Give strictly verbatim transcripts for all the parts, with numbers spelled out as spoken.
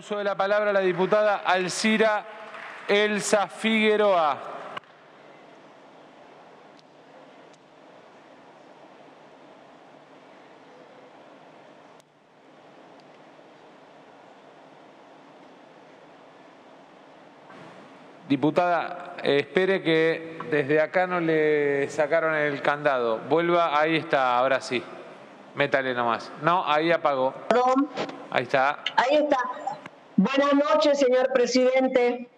uso de la palabra la diputada Alcira Elsa Figueroa. Diputada, espere que desde acá no le sacaron el candado. Vuelva, ahí está, ahora sí. Métale nomás. No, ahí apagó. Ahí está. Ahí está. Buenas noches, señor presidente.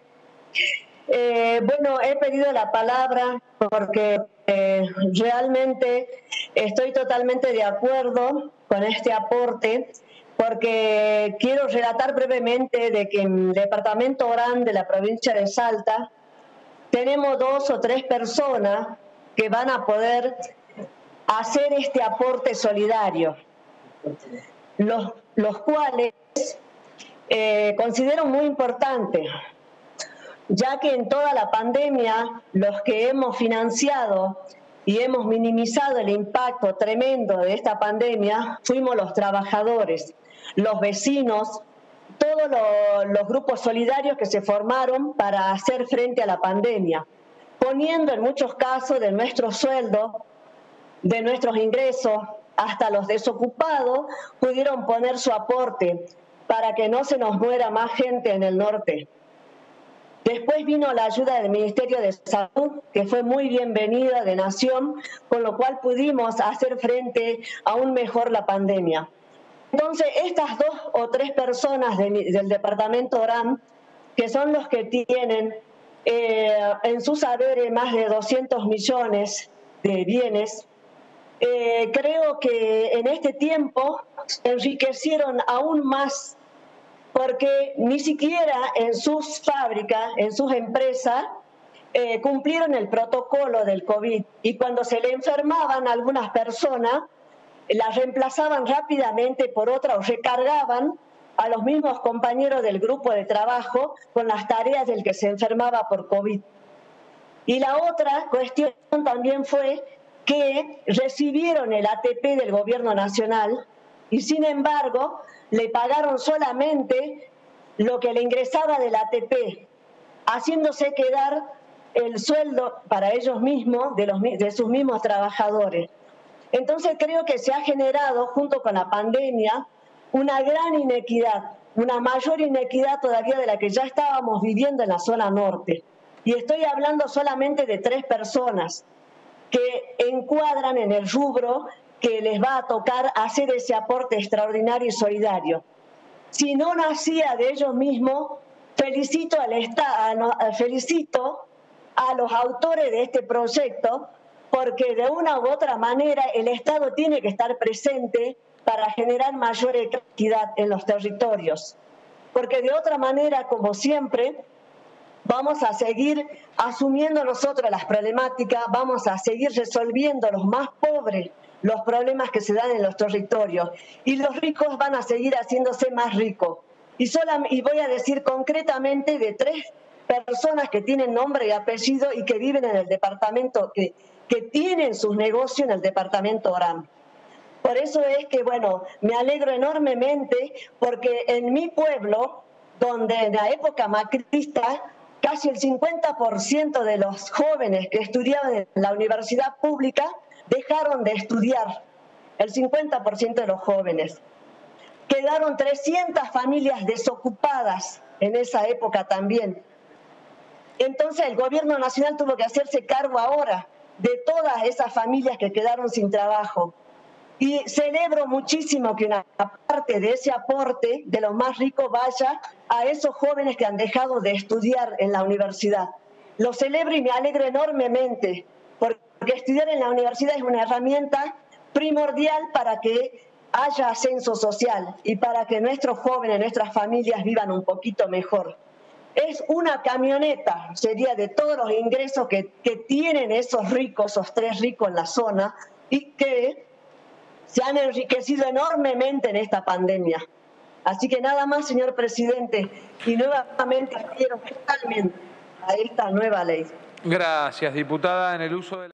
Eh, bueno, he pedido la palabra porque eh, realmente estoy totalmente de acuerdo con este aporte, porque quiero relatar brevemente de que en el Departamento Orán de la provincia de Salta tenemos dos o tres personas que van a poder hacer este aporte solidario, los, los cuales eh, considero muy importante, ya que en toda la pandemia los que hemos financiado y hemos minimizado el impacto tremendo de esta pandemia fuimos los trabajadores, los vecinos, todos los, los grupos solidarios que se formaron para hacer frente a la pandemia, poniendo en muchos casos de nuestro sueldo, de nuestros ingresos, hasta los desocupados pudieron poner su aporte para que no se nos muera más gente en el norte. Después vino la ayuda del Ministerio de Salud, que fue muy bienvenida de Nación, con lo cual pudimos hacer frente aún mejor la pandemia. Entonces, estas dos o tres personas de, del Departamento Orán, que son los que tienen eh, en sus haberes más de doscientos millones de bienes, eh, creo que en este tiempo enriquecieron aún más, porque ni siquiera en sus fábricas, en sus empresas, eh, cumplieron el protocolo del COVID. Y cuando se le enfermaban a algunas personas, las reemplazaban rápidamente por otra o recargaban a los mismos compañeros del grupo de trabajo con las tareas del que se enfermaba por COVID. Y la otra cuestión también fue que recibieron el A T P del gobierno nacional y sin embargo le pagaron solamente lo que le ingresaba del A T P, haciéndose quedar el sueldo para ellos mismos, de, los, de sus mismos trabajadores. Entonces creo que se ha generado, junto con la pandemia, una gran inequidad, una mayor inequidad todavía de la que ya estábamos viviendo en la zona norte. Y estoy hablando solamente de tres personas que encuadran en el rubro que les va a tocar hacer ese aporte extraordinario y solidario. Si no nacía de ellos mismos, felicito, al Estado, felicito a los autores de este proyecto, porque de una u otra manera el Estado tiene que estar presente para generar mayor equidad en los territorios. Porque de otra manera, como siempre, vamos a seguir asumiendo nosotros las problemáticas, vamos a seguir resolviendo los más pobres los problemas que se dan en los territorios, y los ricos van a seguir haciéndose más ricos. Y, y voy a decir concretamente de tres personas que tienen nombre y apellido y que viven en el departamento, que, que tienen sus negocios en el departamento Orán. Por eso es que, bueno, me alegro enormemente porque en mi pueblo, donde en la época macrista, casi el cincuenta por ciento de los jóvenes que estudiaban en la universidad pública dejaron de estudiar, el cincuenta por ciento de los jóvenes. Quedaron trescientas familias desocupadas en esa época también. Entonces el gobierno nacional tuvo que hacerse cargo ahora de todas esas familias que quedaron sin trabajo. Y celebro muchísimo que una parte de ese aporte de los más ricos vaya a esos jóvenes que han dejado de estudiar en la universidad. Lo celebro y me alegro enormemente, porque estudiar en la universidad es una herramienta primordial para que haya ascenso social y para que nuestros jóvenes, nuestras familias vivan un poquito mejor. Es una camioneta, sería, de todos los ingresos que, que tienen esos ricos, esos tres ricos en la zona, y que se han enriquecido enormemente en esta pandemia. Así que nada más, señor presidente, y nuevamente quiero totalmente a esta nueva ley. Gracias, diputada, en el uso de la...